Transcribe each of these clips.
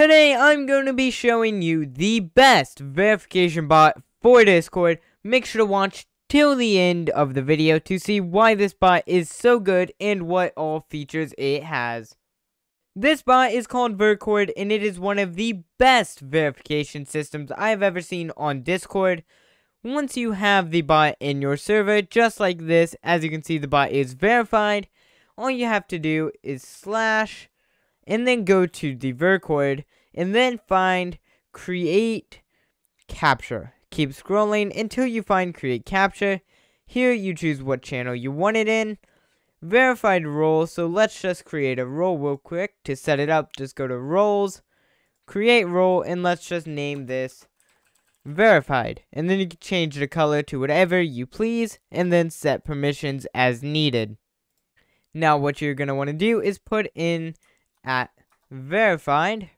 Today I'm going to be showing you the best verification bot for Discord. Make sure to watch till the end of the video to see why this bot is so good and what all features it has. This bot is called Vercord and it is one of the best verification systems I have ever seen on Discord. Once you have the bot in your server, just like this, as you can see the bot is verified, all you have to do is slash and then go to the Vercord, and then find Create Capture. Keep scrolling until you find Create Capture. Here you choose what channel you want it in. Verified role, so let's just create a role real quick. To set it up, just go to Roles, Create Role, and let's just name this Verified. And then you can change the color to whatever you please, and then set permissions as needed. Now what you're going to want to do is put in at verified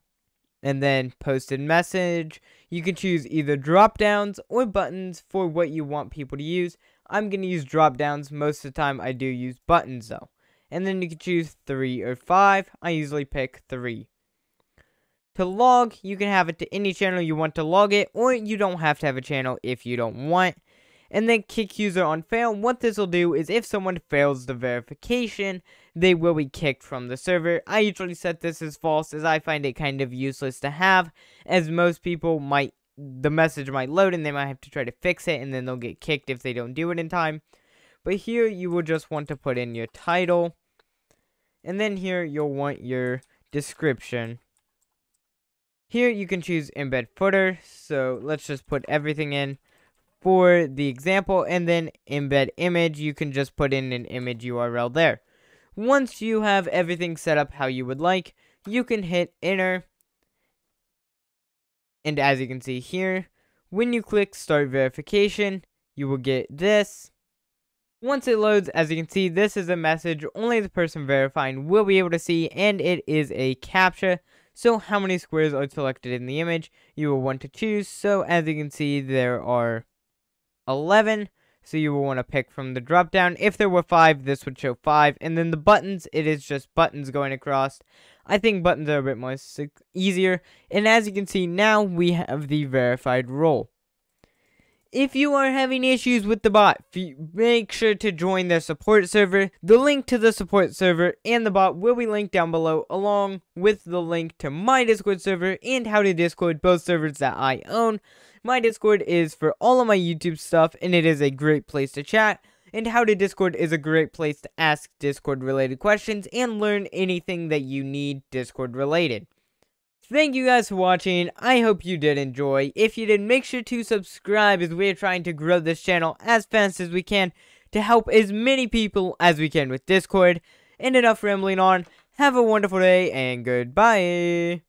and then posted message. You can choose either drop downs or buttons for what you want people to use. I'm going to use drop downs most of the time. I do use buttons though. And then you can choose 3 or 5. I usually pick 3. To log, you can have it to any channel you want to log it, or you don't have to have a channel if you don't want. And then kick user on fail. What this will do is if someone fails the verification, they will be kicked from the server. I usually set this as false as I find it kind of useless to have, as most people might, the message might load and they might have to try to fix it and then they'll get kicked if they don't do it in time. But here you will just want to put in your title, and then here you'll want your description. Here you can choose embed footer, so let's just put everything in for the example, and then embed image. You can just put in an image URL there. Once you have everything set up how you would like, you can hit enter. And as you can see here, when you click start verification, you will get this. Once it loads, as you can see, this is a message only the person verifying will be able to see, and it is a captcha. So how many squares are selected in the image you will want to choose. So as you can see, there are 11, so you will want to pick from the drop down. If there were 5, this would show 5, and then the buttons, it is just buttons going across. I think buttons are a bit more easier, and as you can see now we have the verified role. If you are having issues with the bot, make sure to join their support server. The link to the support server and the bot will be linked down below, along with the link to my Discord server and How to Discord, both servers that I own. My Discord is for all of my YouTube stuff, and it is a great place to chat. And How to Discord is a great place to ask Discord related questions and learn anything that you need Discord related. Thank you guys for watching. I hope you did enjoy. If you did, make sure to subscribe, as we are trying to grow this channel as fast as we can to help as many people as we can with Discord. And enough rambling on. Have a wonderful day and goodbye.